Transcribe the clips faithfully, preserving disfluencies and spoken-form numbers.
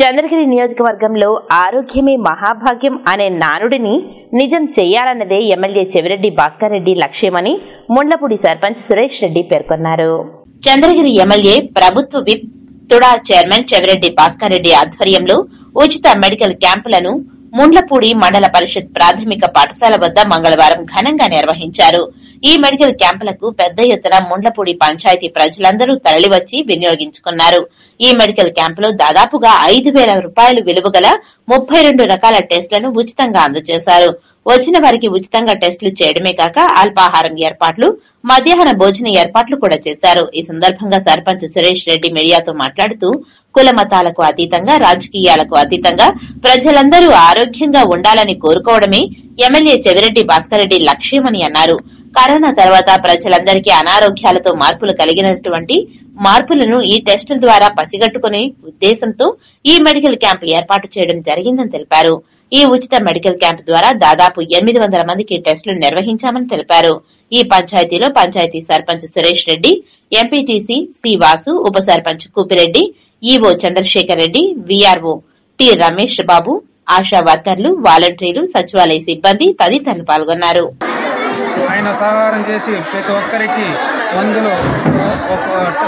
చంద్రగిరి నియోజకవర్గంలో ఆరోగ్యమే మహాభాగ్యం అనే నానుడిని నిజం చేయాలన్నదే ఎమ్మెల్యే చెవిరెడ్డి భాస్కర్ రెడ్డి లక్ష్యమని ముండ్లపుడి సర్పంచ్ సురేష్ రెడ్డి పేర్కొన్నారు. చంద్రగిరి ఎమ్మెల్యే ప్రభుత్వ విప్ తుడా చైర్మన్ చెవిరెడ్డి భాస్కర్ రెడ్డి ఆధ్వర్యంలో ఉచిత మెడికల్ క్యాంపులను ముండ్లపూడి మండల పరిషత్ ప్రాథమిక పాఠశాల వద్ద మంగళవారం ఘనంగా నిర్వహించారు. ఈ మెడికల్ క్యాంపులకు పెద్ద ఎత్తున ముండ్లపూడి పంచాయతీ ప్రజలందరూ తరలివచ్చి వినియోగించుకున్నారు. ఈ మెడికల్ క్యాంపులో దాదాపుగా ఐదు వేల రూపాయలు విలువ గల ముప్పై రెండు రకాల టెస్టులను ఉచితంగా అందజేశారు. వచ్చిన వారికి ఉచితంగా టెస్టులు చేయడమే కాక అల్పాహారం ఏర్పాట్లు, మధ్యాహ్న భోజన ఏర్పాట్లు కూడా చేశారు. ఈ సందర్భంగా సర్పంచ్ సురేష్ రెడ్డి మీడియాతో మాట్లాడుతూ, కుల మతాలకు అతీతంగా, రాజకీయాలకు అతీతంగా ప్రజలందరూ ఆరోగ్యంగా ఉండాలని కోరుకోవడమే ఎమ్మెల్యే చెవిరెడ్డి భాస్కర్ రెడ్డి లక్ష్యమని అన్నారు. కరోనా తర్వాత ప్రజలందరికీ అనారోగ్యాలతో మార్పులు కలిగినటువంటి మార్పులను ఈ టెస్టుల ద్వారా పసిగట్టుకునే ఉద్దేశంతో ఈ మెడికల్ క్యాంప్ ఏర్పాటు చేయడం జరిగిందని తెలిపారు. ఈ ఉచిత మెడికల్ క్యాంప్ ద్వారా దాదాపు ఎనిమిది వందల మందికి టెస్టులు నిర్వహించామని తెలిపారు. ఈ పంచాయతీలో పంచాయతీ సర్పంచ్ సురేష్ రెడ్డి, ఎంపీటీసీ సి వాసు, ఉప sarpanch Kupireddy, EO Chandrasekhar Reddy, VRO T Ramesh Babu, ASHA వర్కర్లు, వాలంటీర్లు, సచివాలయ సిబ్బంది తదితరులు పాల్గొన్నారు. ఆయన సహకారం చేసి ప్రతి ఒక్కరికి వందలు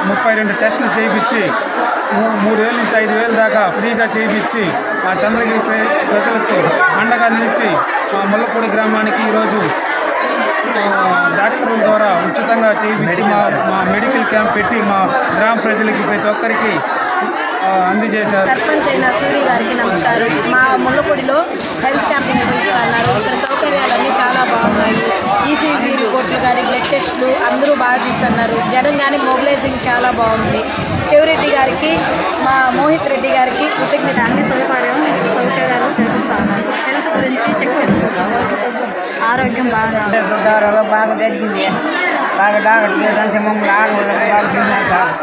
ముప్పై రెండు టెస్టులు చేయించి మూడు వేల నుంచి ఐదు వేల దాకా ఫ్రీగా చేయించి మా చంద్రగిరి ప్రజలకు అండగా నిలిచి మా ముళ్ళపూడి గ్రామానికి ఈరోజు డాక్టర్ల ద్వారా ఉచితంగా చేయించి మా మా మెడికల్ క్యాంప్ పెట్టి మా గ్రామ ప్రజలకి ప్రతి ఒక్కరికి అందజేశారు. సర్పంచ్ అయిన సూరి గారికి నమస్కారం. మా ముళ్ళపూడిలో హెల్త్ క్యాంప్ నిర్వహిస్తున్నారు. ఇక్కడ సౌకర్యాలన్నీ చాలా బాగున్నాయి. ఈసీజీ రిపోర్ట్లు కానీ బ్లడ్ టెస్టులు అందరూ బాగా తీస్తున్నారు. జనం కానీ మొబిలైజింగ్ చాలా బాగుంది. చెవిరెడ్డి గారికి, మా మోహిత్ రెడ్డి గారికి కృతజ్ఞత. అన్ని సౌకర్యం సౌకర్యాలు చేపిస్తున్నారు. హెల్త్ గురించి చెక్ చేస్తున్నాము. ఆరోగ్యం బాగా బాగా జరిగింది. బాగా డాక్టర్ మమ్మల్ని ఆడవాళ్ళు బాగా తిన్నారు సార్.